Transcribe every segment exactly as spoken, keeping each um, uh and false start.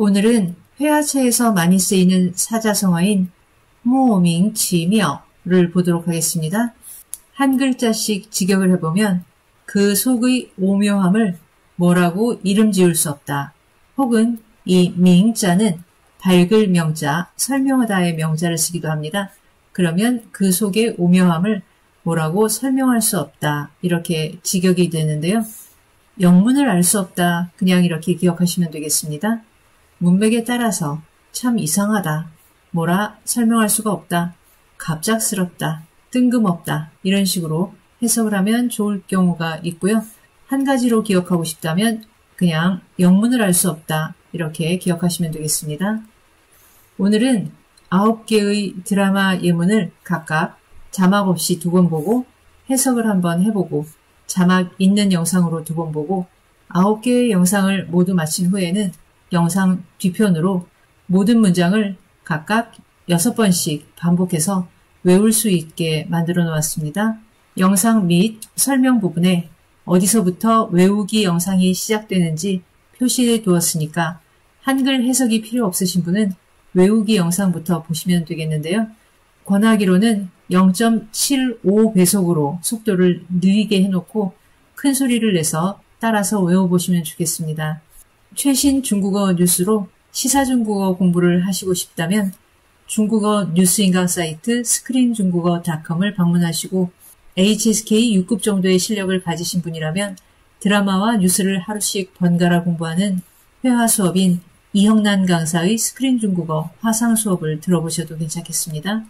오늘은 회화체에서 많이 쓰이는 사자성어인 모밍지며를 보도록 하겠습니다. 한 글자씩 직역을 해보면 그 속의 오묘함을 뭐라고 이름 지을 수 없다. 혹은 이 밍자는 밝을 명자, 설명하다의 명자를 쓰기도 합니다. 그러면 그 속의 오묘함을 뭐라고 설명할 수 없다. 이렇게 직역이 되는데요. 영문을 알 수 없다. 그냥 이렇게 기억하시면 되겠습니다. 문맥에 따라서 참 이상하다, 뭐라 설명할 수가 없다, 갑작스럽다, 뜬금없다 이런 식으로 해석을 하면 좋을 경우가 있고요. 한 가지로 기억하고 싶다면 그냥 영문을 알 수 없다 이렇게 기억하시면 되겠습니다. 오늘은 아홉 개의 드라마 예문을 각각 자막 없이 두 번 보고 해석을 한번 해보고 자막 있는 영상으로 두 번 보고 아홉 개의 영상을 모두 마친 후에는 영상 뒤편으로 모든 문장을 각각 여섯 번씩 반복해서 외울 수 있게 만들어 놓았습니다. 영상 및 설명 부분에 어디서부터 외우기 영상이 시작되는지 표시해 두었으니까 한글 해석이 필요 없으신 분은 외우기 영상부터 보시면 되겠는데요. 권하기로는 영 점 칠오 배속으로 속도를 느리게 해놓고 큰 소리를 내서 따라서 외워보시면 좋겠습니다. 최신 중국어 뉴스로 시사 중국어 공부를 하시고 싶다면 중국어 뉴스인강 사이트 스크린 중국어 닷컴을 방문하시고 에이치에스케이 육 급 정도의 실력을 가지신 분이라면 드라마와 뉴스를 하루씩 번갈아 공부하는 회화 수업인 이형난 강사의 스크린 중국어 화상 수업을 들어보셔도 괜찮겠습니다.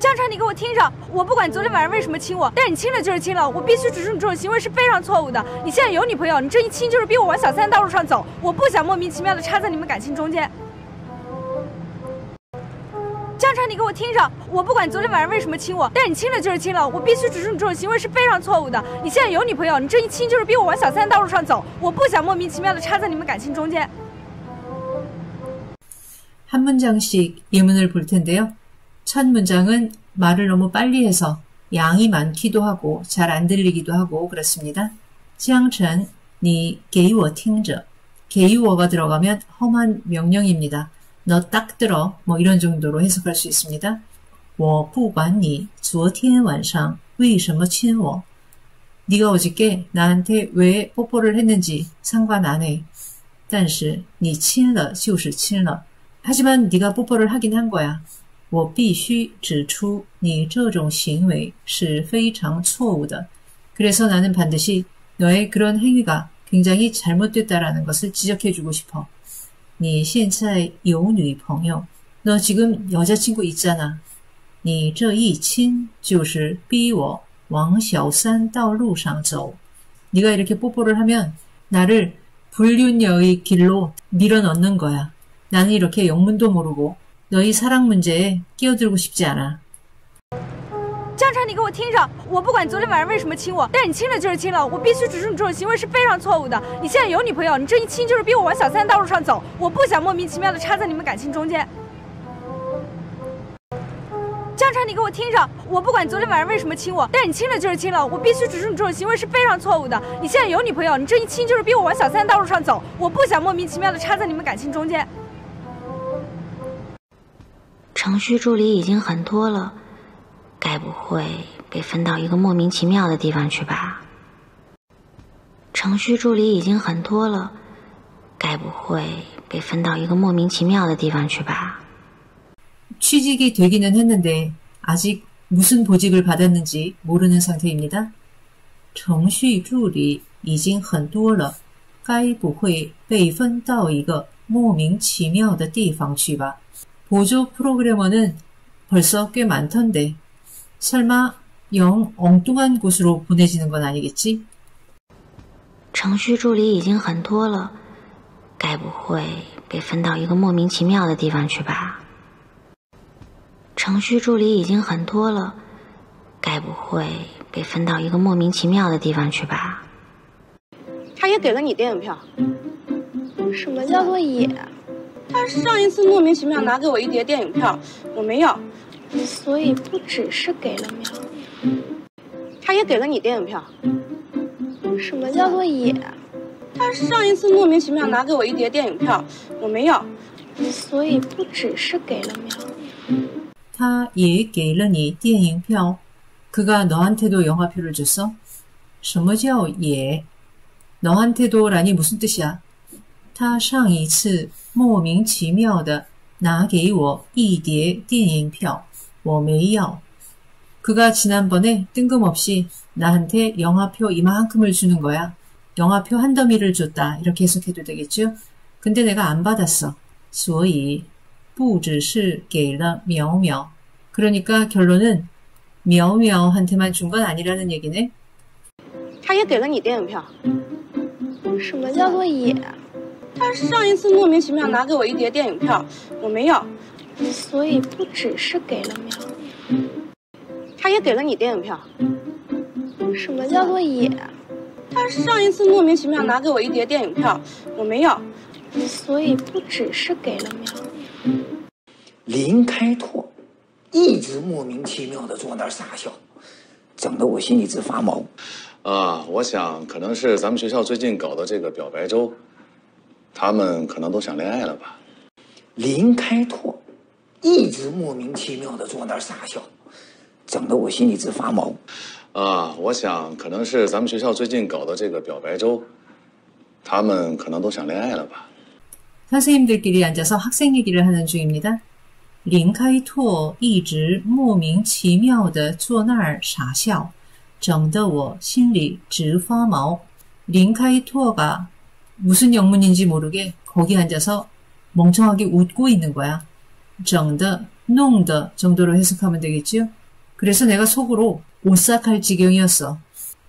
江川你给我听着，我不管昨天晚上为什么亲我，但你亲了就是亲了，我必须指正这种行为是非常错误的。你现在有女朋友，你这一亲就是逼我玩小三道路上走，我不想莫名其妙的插在你们感情中间。江川你给我听着，我不管昨天晚上为什么亲我，但你亲了就是亲了，我必须指正这种行为是非常错误的。你现在有女朋友，你这一亲就是逼我玩小三道路上走，我不想莫名其妙的插在你们感情中间。 한 문장씩 예문을 볼 텐데요. 첫 문장은 말을 너무 빨리 해서 양이 많기도 하고 잘 안 들리기도 하고 그렇습니다. 江晨你给我听着 게이워가 들어가면 험한 명령입니다. 너 딱 들어 뭐 이런 정도로 해석할 수 있습니다. 我不管你昨天晚上为什么亲我 네가 어저께 나한테 왜 뽀뽀를 했는지 상관 안 해. 但是你亲了就是亲了 하지만 네가 뽀뽀를 하긴 한 거야. 我必须指出你这种行为是非常错误的 그래서 나는 반드시 너의 그런 행위가 굉장히 잘못됐다라는 것을 지적해주고 싶어. 你现在有女朋友 너 지금 여자친구 있잖아. 你这一亲就是逼我往小三道路上走 네가 이렇게 뽀뽀를 하면 나를 불륜녀의 길로 밀어넣는 거야. 나는 이렇게 영문도 모르고 너희 사랑 문제에 끼어들고 싶지 않아. 江川你给我听着，我不管昨天晚上为什么亲我，但你亲了就是亲了，我必须指正这种行为是非常错误的。你现在有女朋友，你这一亲就是逼我玩小三道路上走，我不想莫名其妙的插在你们感情中间。 江川你给我听着，我不管昨天晚上为什么亲我，但你亲了就是亲了，我必须指正这种行为是非常错误的。你现在有女朋友，你这一亲就是逼我玩小三道路上走，我不想莫名其妙的插在你们感情中间。 程序助理已经很多了，该不会被分到一个莫名其妙的地方去吧？ 취직이 되기는 했는데 아직 무슨 보직을 받았는지 모르는 상태입니다. 程序助理已经很多了，该不会被分到一个莫名其妙的地方去吧？ 보조 프로그래머는 벌써 꽤 많던데 설마 영 엉뚱한 곳으로 보내지는 건 아니겠지? 程序助理已经很多了，该不会被分到一个莫名其妙的地方去吧？程序助理已经很多了，该不会被分到一个莫名其妙的地方去吧？他也给了你电影票。什么叫做也？ 他上一次莫名其妙拿给我一叠电影票，我没要。所以不只是给了你，他也给了你电影票。什么叫做也？他上一次莫名其妙拿给我一叠电影票，我没要，所以不只是给了苗。他也给了你电影票。 그가 너한테도 영화표를 줬어? 什么叫 예? 너한테도라니 무슨 뜻이야? 他上一次莫名其妙的拿给我一叠电影票，我没要。 그가 지난번에 뜬금없이 나한테 영화표 이만큼을 주는 거야. 영화표 한 더미를 줬다. 이렇게 해석해도 되겠죠? 근데 내가 안 받았어. 所以不只是给了苗苗. 그러니까 결론은 苗苗한테만 준 건 아니라는 얘기네. 他也给了你电影票。什么叫做也？他上一次莫名其妙拿给我一电影票，我没要。所以不只是给了苗。他也给了你电影票。什么叫做也？他上一次莫名其妙拿给我一电影票，我没要。所以不只是给了苗。林开拓。 一直莫名其妙的坐那儿傻笑，整得我心里直发毛。啊，我想可能是咱们学校最近搞的这个表白周，他们可能都想恋爱了吧。林开拓一直莫名其妙的坐那儿傻笑，整得我心里直发毛。啊，我想可能是咱们学校最近搞的这个表白周，他们可能都想恋爱了吧。선생님들끼리앉아서 학생 얘기를 하는 중입니다林开拓一直莫名其妙的坐那儿傻笑，整得我心里直发毛。林开拓가무슨영문인지모르게거기앉아서멍청하게웃고있는거야。整得弄得정도로해석하면되겠지요。그래서내가속으로오싹할지경이었어。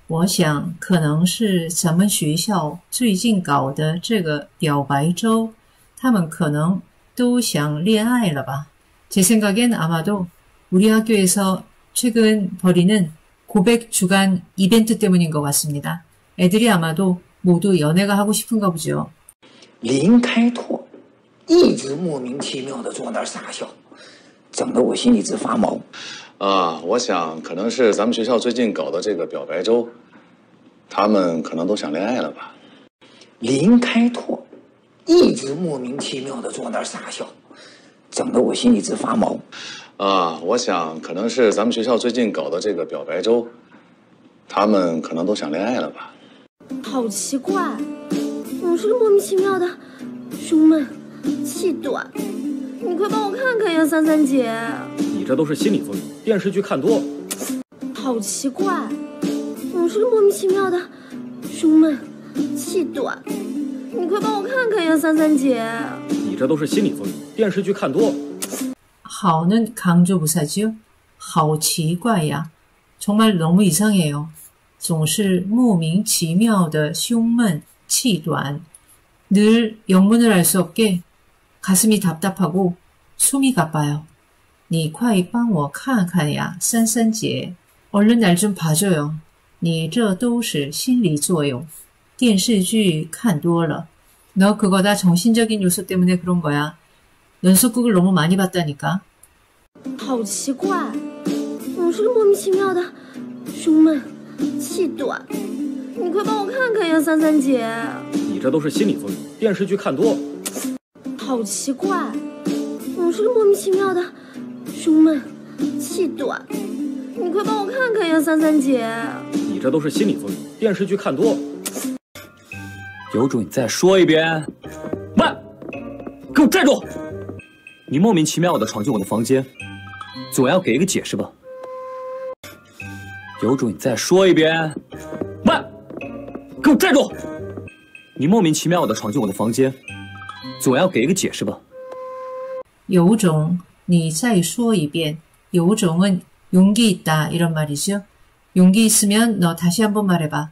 我想可能是咱们学校最近搞的这个表白周，他们可能都想恋爱了吧。 제 생각엔 아마도 우리 학교에서 최근 벌이는 고백 주간 이벤트 때문인 것 같습니다. 애들이 아마도 모두 연애가 하고 싶은가 보죠. 林开拓一直莫名其妙的坐那儿傻笑，整得我心里直发毛。啊，我想可能是咱们学校最近搞的这个表白周，他们可能都想恋爱了吧。林开拓一直莫名其妙的坐那儿傻笑。 整得我心里直发毛，啊！我想可能是咱们学校最近搞的这个表白周，他们可能都想恋爱了吧？好奇怪，总是莫名其妙的胸闷、气短。你快帮我看看呀，三三姐！你这都是心理作用，电视剧看多了。好奇怪，总是莫名其妙的胸闷、气短。你快帮我看看呀，三三姐！ 这都是心理作用，电视剧看多了。好,는 강조부사지요. 好奇怪呀. 정말 너무 이상해요. 总是莫名其妙的胸闷气短. 늘 영문을 알 수 없게 가슴이 답답하고 숨이 가빠요. 你快帮我看看呀,三三姐. 얼른 날 좀 봐줘요. 你这都是心理作用. 电视剧看多了. 너 그거 다 정신적인 요소 때문에 그런 거야. 연속극을 너무 많이 봤다니까. 好奇怪，总是莫名其妙的胸闷气短。你快帮我看看呀，三三姐。你这都是心理作用，电视剧看多了。好奇怪，总是莫名其妙的胸闷气短。你快帮我看看呀，三三姐。你这都是心理作用，电视剧看多了。 有种你再说一遍！慢，给我站住！你莫名其妙的闯进我的房间，总要给一个解释吧？有种你再说一遍！慢，给我站住！你莫名其妙的闯进我的房间，总要给一个解释吧？有种你再说一遍！有种은용기있다이런말이죠용기있으면너다시한번말해봐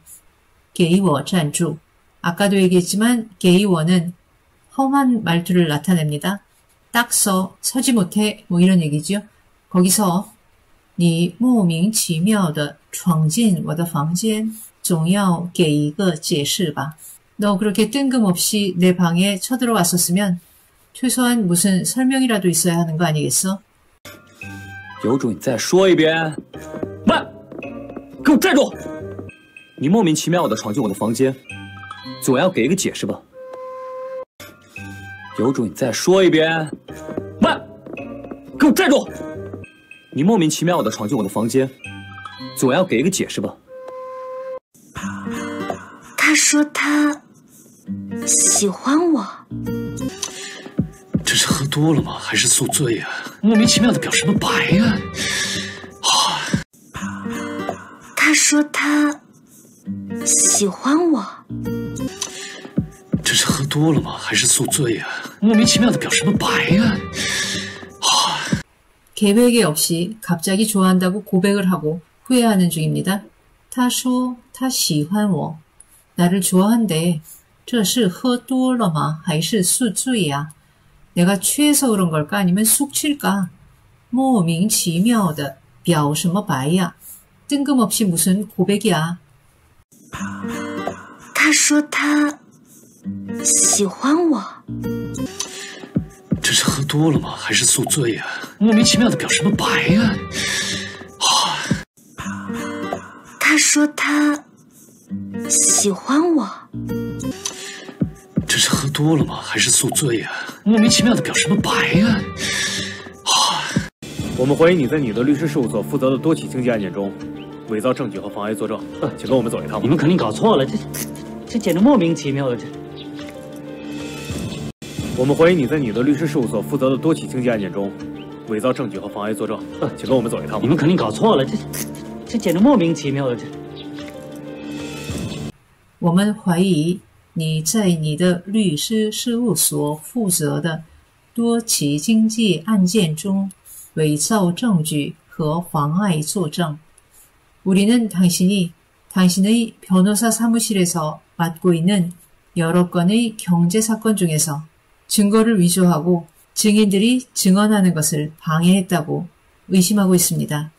给我站住！ 아까도 얘기했지만 게이워는 험한 말투를 나타냅니다. 딱 서, 서지 못해 뭐 이런 얘기죠. 거기서 你莫名其妙的闯进我的房间，总要给一个解释吧。 너 그렇게 뜬금없이 내 방에 쳐들어왔었으면 최소한 무슨 설명이라도 있어야 하는 거 아니겠어? 有种你再说一遍！慢，给我站住！你莫名其妙的闯进我的房间。 总要给一个解释吧。有种你再说一遍，慢，给我站住！你莫名其妙的闯进我的房间，总要给一个解释吧。有种你再说一遍！慢，给我站住！你莫名其妙的闯进我的房间，总要给一个解释吧。他说他喜欢我。 这是喝多了吗？还是宿醉呀、啊？莫名其妙的表什么白呀、啊？啊！他说他喜欢我。这是喝多了吗？还是宿醉呀、啊？莫名其妙的表什么白呀、啊？啊！계획이 없이 갑자기 좋아한다고 고백을 하고 후회하는 중입니다. 他说他喜欢我. 나를 좋아한대. 这是喝多了吗? 还是宿醉呀? 내가 취해서 그런 걸까? 아니면 숙취일까? 莫名其妙的 表什么白呀? 뜬금없이 무슨 고백이야? 他说他喜欢我. 这是喝多了吗? 还是宿醉呀? 莫名其妙的表什么白呀? 他说他喜欢我. 这是喝多了吗? 还是宿醉呀? 莫名其妙的表什么白呀？我们怀疑你在你的律师事务所负责的多起经济案件中，伪造证据和妨碍作证。请跟我们走一趟。你们肯定搞错了，这这简直莫名其妙的。我们怀疑你在你的律师事务所负责的多起经济案件中，伪造证据和妨碍作证。请跟我们走一趟。你们肯定搞错了，这这简直莫名其妙的。我们怀疑。 你在你的律师事务所负责的多起经济案件中伪造证据和妨碍作证. 우리는 당신이 당신의 변호사 사무실에서 맡고 있는 여러 건의 경제 사건 중에서 증거를 위조하고 증인들이 증언하는 것을 방해했다고 의심하고 있습니다.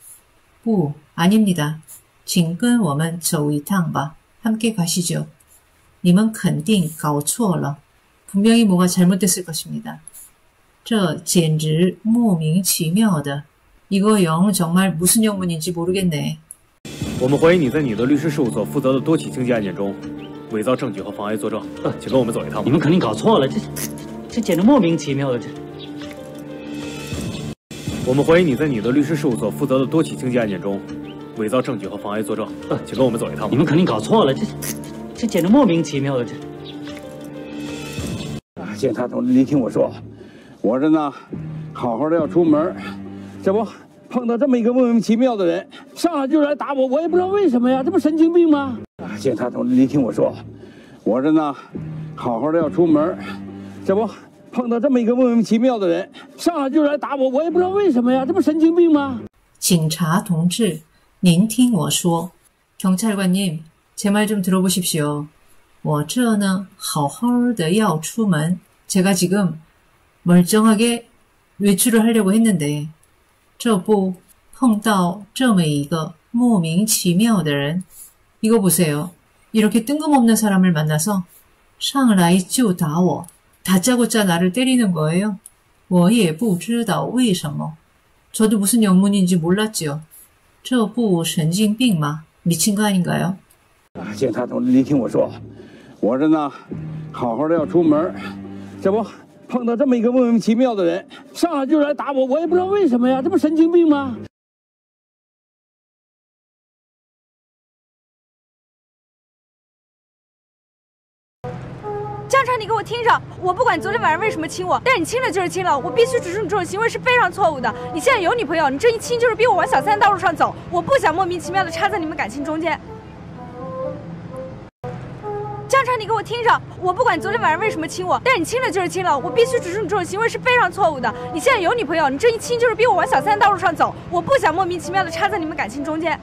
不, 아닙니다. 请跟我们走一趟吧. 함께 가시죠. 你们肯定搞错了. 분명히 뭐가 잘못됐을 것입니다. 这简直莫名其妙的. 이거 영 정말 무슨 영문인지 모르겠네. 我们怀疑你在你的律师事务所负责的多起经济案件中伪造证据和妨碍作证。请跟我们走一趟。我们肯定搞错了，这这简直莫名其妙的。我们怀疑你在你的律师事务所负责的多起经济案件中伪造证据和妨碍作证。请跟我们走一趟。你们肯定搞错了，这这简直莫名其妙的。 这简直莫名其妙的。 见他都你听我说，我这呢，好好的要出门，这不碰到这么一个莫名其妙的人，上来就来打我，我也不知道为什么呀，这不神经病吗？见他都你听我说，我这呢，好好的要出门，这不碰到这么一个莫名其妙的人，上来就来打我，我也不知道为什么呀，这不神经病吗？警察同志，您听我说，경찰관님。 제 말 좀 들어보십시오. 我这呢好好的要出门. 제가 지금 멀쩡하게 외출을 하려고 했는데 这不碰到这么一个莫名其妙的人. 이거 보세요. 이렇게 뜬금없는 사람을 만나서 上来就打我. 다짜고짜 나를 때리는 거예요. 我也不知道为什么. 저도 무슨 영문인지 몰랐죠. 这不神经病吗? 미친 거 아닌가요? 见他都，你听我说，我这呢，好好的要出门，这不碰到这么一个莫名其妙的人，上来就来打我，我也不知道为什么呀，这不神经病吗？江城，你给我听着，我不管昨天晚上为什么亲我，但是你亲了就是亲了，我必须指出你这种行为是非常错误的。你现在有女朋友，你这一亲就是逼我往小三的道路上走，我不想莫名其妙的插在你们感情中间。 江城，你给我听着！我不管昨天晚上为什么亲我，但是你亲了就是亲了，我必须指出你这种行为是非常错误的。你现在有女朋友，你这一亲就是逼我往小三的道路上走，我不想莫名其妙的插在你们感情中间。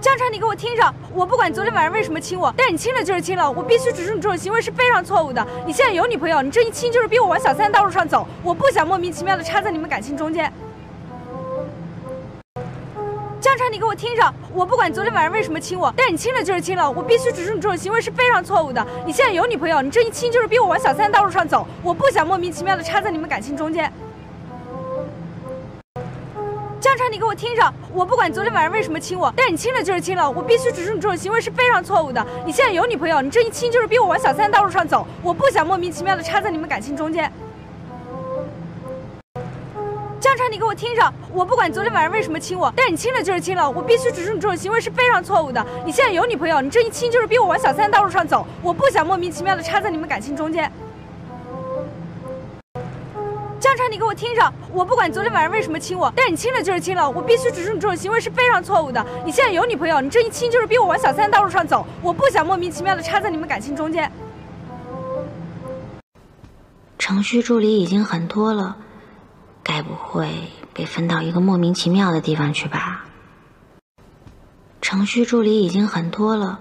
江城，你给我听着！我不管昨天晚上为什么亲我，但是你亲了就是亲了，我必须指出你这种行为是非常错误的。你现在有女朋友，你这一亲就是逼我往小三的道路上走，我不想莫名其妙的插在你们感情中间。 江城，你给我听着！我不管昨天晚上为什么亲我，但是你亲了就是亲了，我必须指出你这种行为是非常错误的。你现在有女朋友，你这一亲就是逼我往小三的道路上走，我不想莫名其妙的插在你们感情中间。江城，你给我听着，我不管你昨天晚上为什么亲我，但是你亲了就是亲了，我必须指出你这种行为是非常错误的。你现在有女朋友，你这一亲就是逼我往小三的道路上走，我不想莫名其妙的插在你们感情中间。 江城，你给我听着！我不管你昨天晚上为什么亲我，但是你亲了就是亲了，我必须指出你这种行为是非常错误的。你现在有女朋友，你这一亲就是逼我往小三的道路上走，我不想莫名其妙的插在你们感情中间。江城，你给我听着！我不管你昨天晚上为什么亲我，但是你亲了就是亲了，我必须指出你这种行为是非常错误的。你现在有女朋友，你这一亲就是逼我往小三的道路上走，我不想莫名其妙的插在你们感情中间。程序助理已经很多了。 该不会被分到一个莫名其妙的地方去吧？程序助理已经很多了，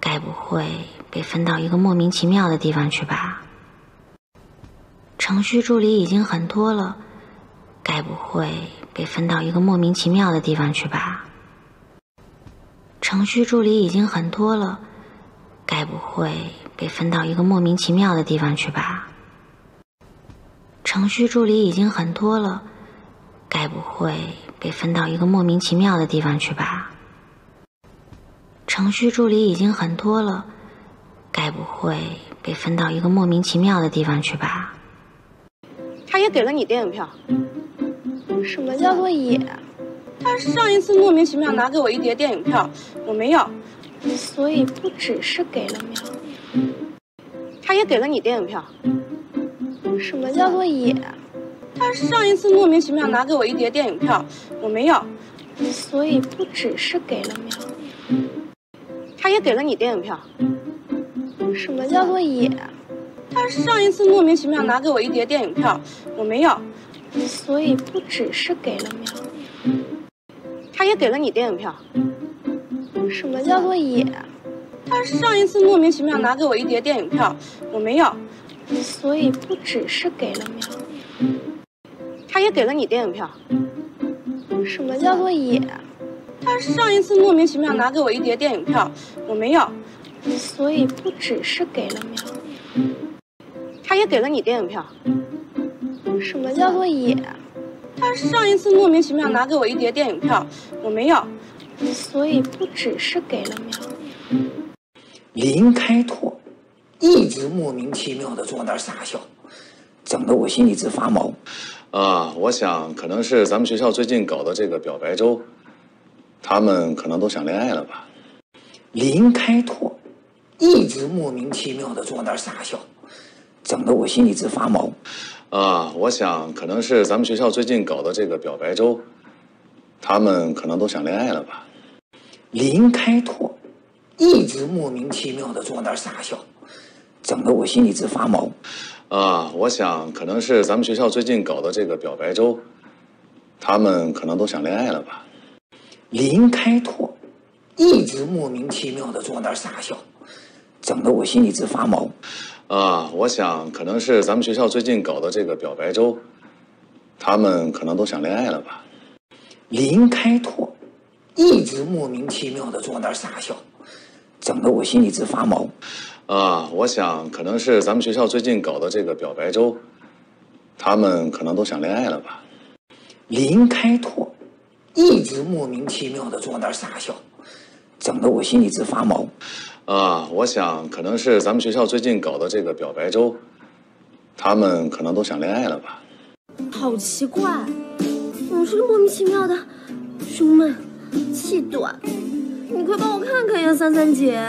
该不会被分到一个莫名其妙的地方去吧？程序助理已经很多了，该不会被分到一个莫名其妙的地方去吧？程序助理已经很多了，该不会被分到一个莫名其妙的地方去吧？ 程序助理已经很多了，该不会被分到一个莫名其妙的地方去吧？程序助理已经很多了，该不会被分到一个莫名其妙的地方去吧？他也给了你电影票，什么叫做也？他上一次莫名其妙拿给我一叠电影票，我没要，所以不只是给了苗苗，他也给了你电影票。 什么叫做也？他上一次莫名其妙拿给我一叠电影票，我没要，所以不只是给了苗苗，他也给了你电影票。什么叫做也？他上一次莫名其妙拿给我一叠电影票，我没要，所以不只是给了苗苗，他也给了你电影票。什么叫做也？他上一次莫名其妙拿给我一叠电影票，我没要。 所以不只是给了苗苗，他也给了你电影票。什么叫做也？他上一次莫名其妙拿给我一叠电影票，我没要，所以不只是给了苗苗，他也给了你电影票。什么叫做也？他上一次莫名其妙拿给我一叠电影票，我没要，所以不只是给了苗苗。林开拓。 一直莫名其妙的坐那儿傻笑，整得我心里直发毛。啊，我想可能是咱们学校最近搞的这个表白周，他们可能都想恋爱了吧。林开拓一直莫名其妙的坐那儿傻笑，整得我心里直发毛。啊，我想可能是咱们学校最近搞的这个表白周，他们可能都想恋爱了吧。林开拓一直莫名其妙的坐那儿傻笑。 整得我心里直发毛，啊！我想可能是咱们学校最近搞的这个表白周，他们可能都想恋爱了吧。林开拓一直莫名其妙的坐那儿傻笑，整得我心里直发毛，啊！我想可能是咱们学校最近搞的这个表白周，他们可能都想恋爱了吧。林开拓一直莫名其妙的坐那儿傻笑，整得我心里直发毛。 啊，我想可能是咱们学校最近搞的这个表白周，他们可能都想恋爱了吧。林开拓一直莫名其妙的坐那儿傻笑，整得我心里直发毛。啊，我想可能是咱们学校最近搞的这个表白周，他们可能都想恋爱了吧。好奇怪，总是莫名其妙的胸闷、气短。你快帮我看看呀，三三姐。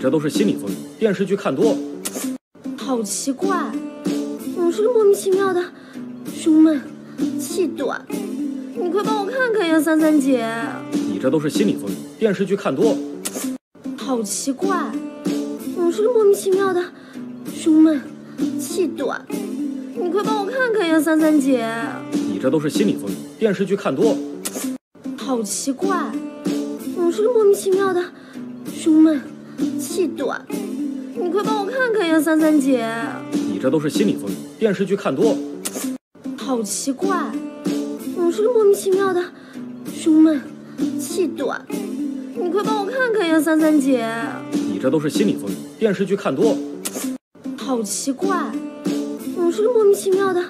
这都是心理作用，电视剧看多了。好奇怪，总是莫名其妙的胸闷、气短。你快帮我看看呀，三三姐。你这都是心理作用，电视剧看多了。好奇怪，总是莫名其妙的胸闷、气短。你快帮我看看呀，三三姐。你这都是心理作用，电视剧看多了。好奇怪，总是莫名其妙的胸闷。 气短，你快帮我看看呀，三三姐。你这都是心理作用，电视剧看多了。好奇怪，总是莫名其妙的胸闷、气短。你快帮我看看呀，三三姐。你这都是心理作用，电视剧看多了。好奇怪，总是莫名其妙的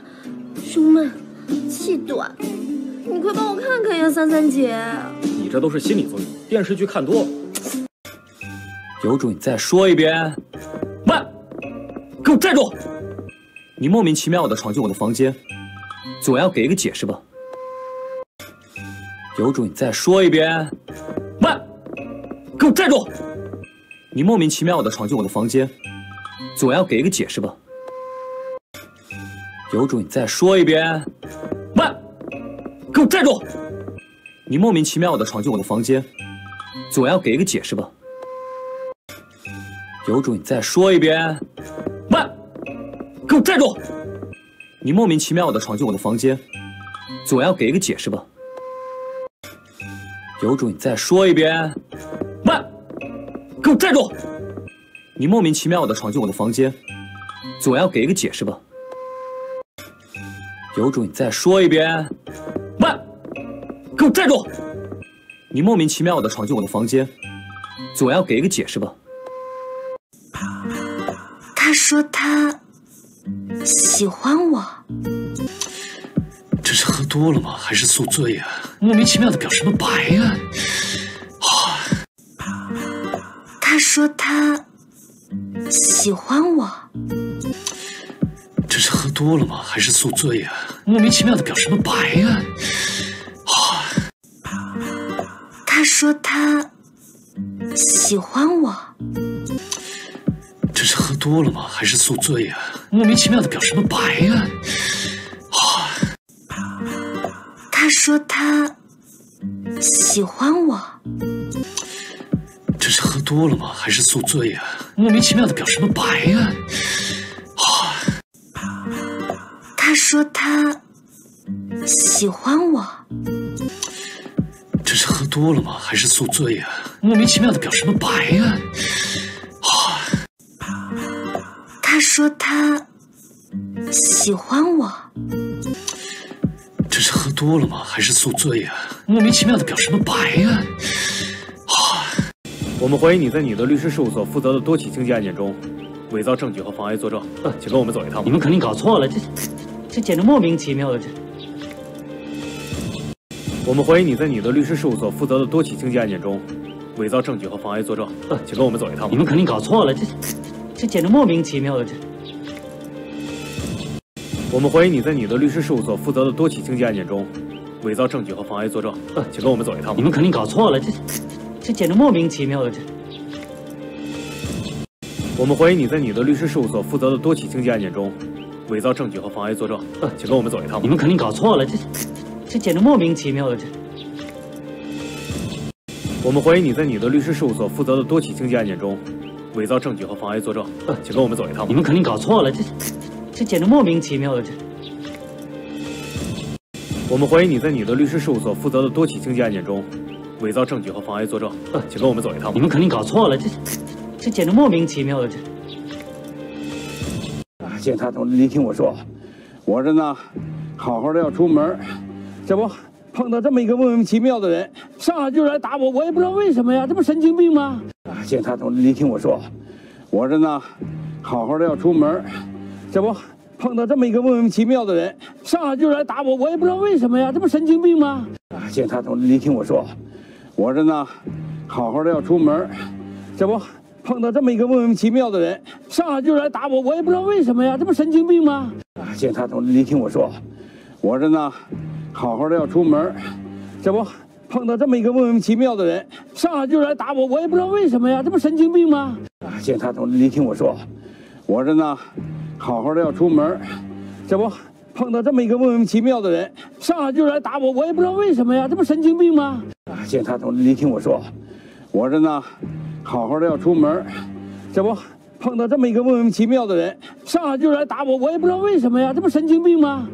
胸闷、气短。你快帮我看看呀，三三姐。你这都是心理作用，电视剧看多了。有种你再说一遍！喂，给我站住！你莫名其妙的闯进我的房间，总要给一个解释吧？有种你再说一遍！喂，给我站住！你莫名其妙的闯进我的房间，总要给一个解释吧？ 有种你再说一遍！喂，给我站住！你莫名其妙的闯进我的房间，总要给一个解释吧？有种你再说一遍！喂，给我站住！你莫名其妙的闯进我的房间，总要给一个解释吧？有种你再说一遍！喂，给我站住！你莫名其妙的闯进我的房间，总要给一个解释吧？ 有种你再说一遍！喂，给我站住！你莫名其妙的闯进我的房间，总要给一个解释吧？他说他喜欢我，这是喝多了吗？还是宿醉呀、啊？莫名其妙的表什么白呀、啊？啊！他说他喜欢我。 这是喝多了吗？还是宿醉呀、啊？莫名其妙的表什么白呀、啊？啊！他说他喜欢我。这是喝多了吗？还是宿醉呀、啊？莫名其妙的表什么白呀、啊？啊！他说他喜欢我。这是喝多了吗？还是宿醉呀、啊？莫名其妙的表什么白呀、啊？ 他说他喜欢我，这是喝多了吗？还是宿醉呀、啊？莫名其妙的表什么白呀、啊？啊！他说他喜欢我，这是喝多了吗？还是宿醉呀、啊？莫名其妙的表什么白呀？啊！我们怀疑你在你的律师事务所负责的多起经济案件中，伪造证据和妨碍作证。啊，请跟我们走一趟。你们肯定搞错了，这。 这简直莫名其妙的！这，我们怀疑你在你的律师事务所负责的多起经济案件中，伪造证据和妨碍作证。啊，请跟我们走一趟。你们肯定搞错了，这这简直莫名其妙的！这，我们怀疑你在你的律师事务所负责的多起经济案件中，伪造证据和妨碍作证。啊，请跟我们走一趟。你们肯定搞错了，这这简直莫名其妙的！这，我们怀疑你在你的律师事务所负责的多起经济案件中。 伪造证据和妨碍作证，啊，请跟我们走一趟。你们肯定搞错了，这这简直莫名其妙的！这，我们怀疑你在你的律师事务所负责的多起经济案件中，伪造证据和妨碍作证，啊，请跟我们走一趟。你们肯定搞错了，这这简直莫名其妙的！这，我们怀疑你在你的律师事务所负责的多起经济案件中，伪造证据和妨碍作证，啊，请跟我们走一趟。你们肯定搞错了，这这简直莫名其妙的！这。 警察同志，您听我说，我这呢，好好的要出门，这不碰到这么一个莫名其妙的人，上来就来打我，我也不知道为什么呀，这不神经病吗？啊，警察同志，您听我说，我这呢，好好的要出门，这不碰到这么一个莫名其妙的人，上来就来打我，我也不知道为什么呀，这不神经病吗？啊，警察同志，您听我说，我这呢，好好的要出门，这不。 碰到这么一个莫名其妙的人，上来就来打我，我也不知道为什么呀，这不神经病吗？啊，警察同志，您听我说，我这呢，好好的要出门，这不碰到这么一个莫名其妙的人，上来就来打我，我也不知道为什么呀，这不神经病吗？啊，警察同志，您听我说，我这呢，好好的要出门，这不碰到这么一个莫名其妙的人，上来就来打我，我也不知道为什么呀，这不神经病吗？啊，警察同志，您听我说，我这呢。 好好的要出门，这不碰到这么一个莫名其妙的人，上来就来打我，我也不知道为什么呀，这不神经病吗？